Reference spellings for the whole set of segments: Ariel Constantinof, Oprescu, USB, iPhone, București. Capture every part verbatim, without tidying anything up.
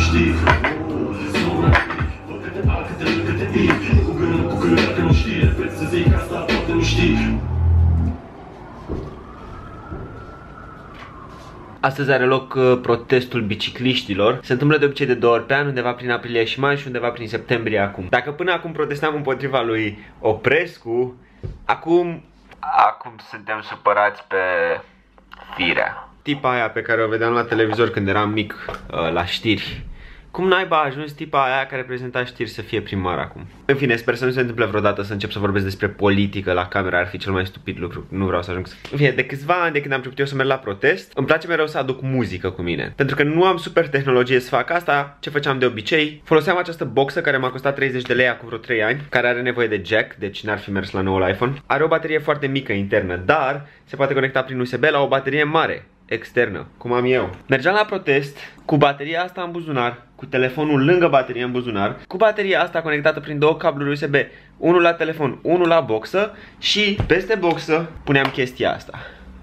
știi. Oricâte A, câte L, câte I, cu gând, cu gând, dacă nu știi. Repet să zic asta, poate nu știi. Astăzi are loc uh, protestul bicicliștilor. Se întâmplă de obicei de două ori pe an, undeva prin aprilie și mai și undeva prin septembrie acum. Dacă până acum protestam împotriva lui Oprescu, acum... Acum suntem supărați pe Firea. Tipa aia pe care o vedeam la televizor când eram mic, uh, la știri. Cum naiba a ajuns tipa aia care prezenta știri să fie primar acum? În fine, sper să nu se întâmple vreodată să încep să vorbesc despre politică la camera, ar fi cel mai stupid lucru, nu vreau să ajung să... În fine, de câțiva ani de când am început eu să merg la protest, îmi place mereu să aduc muzică cu mine. Pentru că nu am super tehnologie să fac asta, ce făceam de obicei? Foloseam această boxă care m-a costat treizeci de lei acum vreo trei ani, care are nevoie de jack, deci n-ar fi mers la noul iPhone. Are o baterie foarte mică internă, dar se poate conecta prin U S B la o baterie mare externă, cum am eu. Mergeam la protest cu bateria asta în buzunar, cu telefonul lângă baterie în buzunar, cu bateria asta conectată prin două cabluri U S B, unul la telefon, unul la boxă, și peste boxă puneam chestia asta,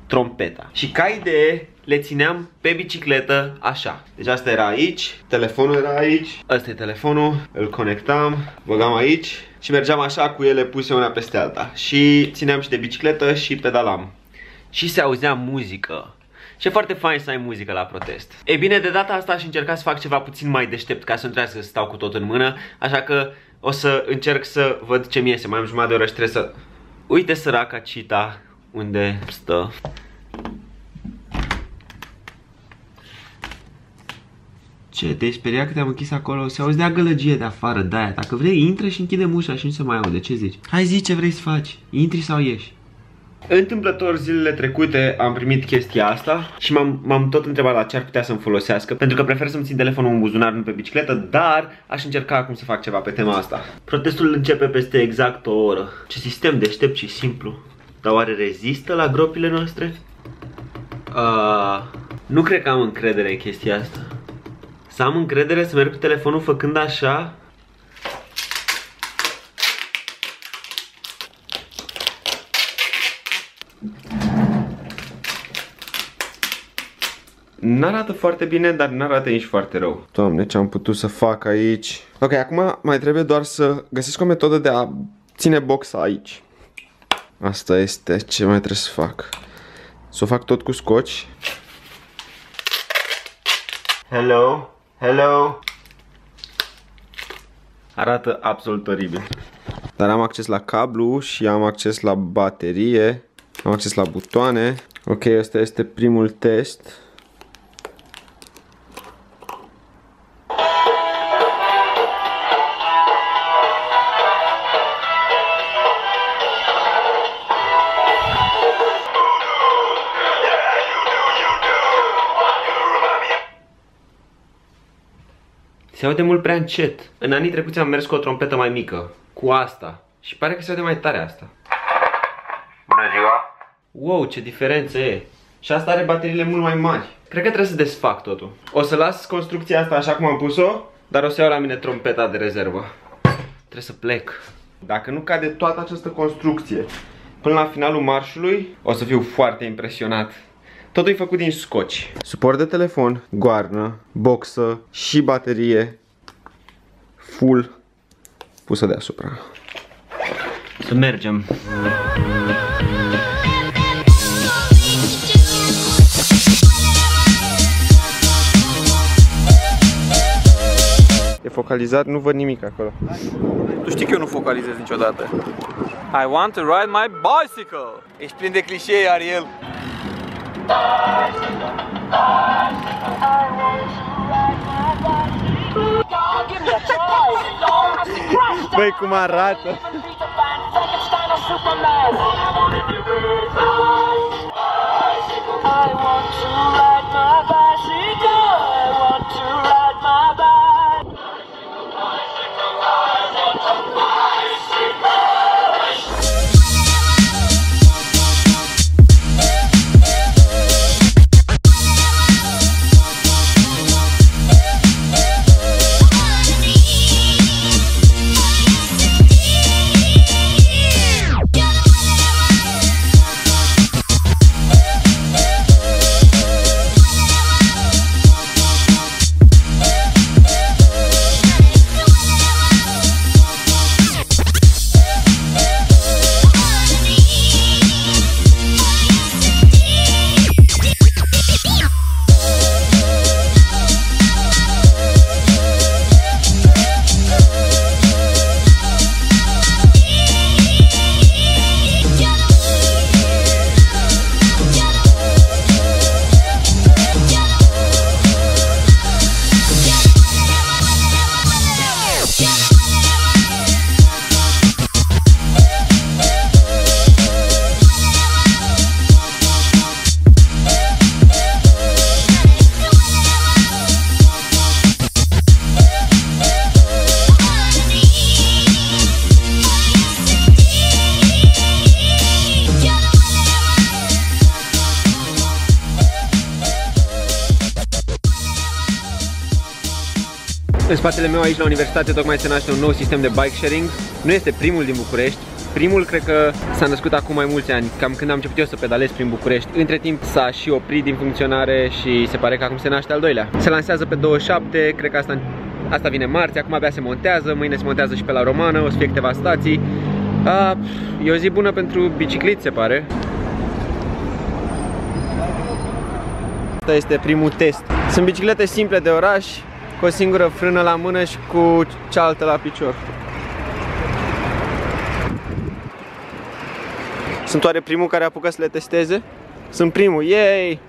trompeta. Și ca idee le țineam pe bicicletă așa. Deci asta era aici, telefonul era aici, ăsta e telefonul, îl conectam, băgam aici și mergeam așa cu ele puse una peste alta. Și țineam și de bicicletă și pedalam. Și se auzea muzică. Și e foarte fain să ai muzică la protest. E bine, de data asta aș încerca să fac ceva puțin mai deștept, ca să nu trebuiască să stau cu tot în mână. Așa că o să încerc să văd ce mi iese. Mai am jumătate de oră și trebuie să... Uite săraca Cita unde stă. Ce, te-ai speriat că te-am închis acolo? Se auzi de-a gălăgie de afară, de-aia. Dacă vrei, intră și închidem ușa și nu se mai aude. Ce zici? Hai, zi ce vrei să faci. Intri sau ieși? Întâmplător, zilele trecute am primit chestia asta și m-am tot întrebat la ce ar putea să-mi folosească, pentru că prefer să-mi țin telefonul în buzunar, nu pe bicicletă, dar aș încerca acum să fac ceva pe tema asta. Protestul începe peste exact o oră. Ce sistem deștept și simplu. Dar oare rezistă la gropile noastre? Uh, nu cred că am încredere în chestia asta. Să am încredere să merg cu telefonul făcând așa? N-arată foarte bine, dar n-arată nici foarte rău. Doamne, ce-am putut să fac aici? Ok, acum mai trebuie doar să găsesc o metodă de a ține boxa aici. Asta este ce mai trebuie să fac. Să o fac tot cu scotch. Hello, hello. Arată absolut oribil. Dar am acces la cablu și am acces la baterie. Am acces la butoane. Ok, ăsta este primul test. Se aude mult prea încet. În anii trecuți am mers cu o trompetă mai mică, cu asta, și pare că se aude mai tare asta. Bună ziua! Wow, ce diferență e! Și asta are bateriile mult mai mari. Cred că trebuie să desfac totul. O să las construcția asta așa cum am pus-o, dar o să iau la mine trompeta de rezervă. Trebuie să plec. Dacă nu cade toată această construcție până la finalul marșului, o să fiu foarte impresionat. Totul e făcut din scoci. Suport de telefon, goarnă, boxă și baterie full pusă deasupra. Să mergem. E focalizat, nu văd nimic acolo. Tu știi că eu nu focalizez niciodată. I want to ride my bicycle. Ești plin de clișee, Ariel. Băi, cum arată! În spatele meu aici la universitate tocmai se naște un nou sistem de bike sharing. Nu este primul din București. Primul cred că s-a născut acum mai mulți ani, cam când am început eu să pedalez prin București. Între timp s-a și oprit din funcționare și se pare că acum se naște al doilea. Se lansează pe douăzeci și șapte, cred că asta, asta vine marți, acum abia se montează, mâine se montează și pe la Romană, o să fie câteva stații. A, e o zi bună pentru bicicliți, se pare. Asta este primul test. Sunt biciclete simple de oraș, cu o singură frână la mână și cu cealaltă la picior. Sunt oare primul care apucă să le testeze? Sunt primul, yay!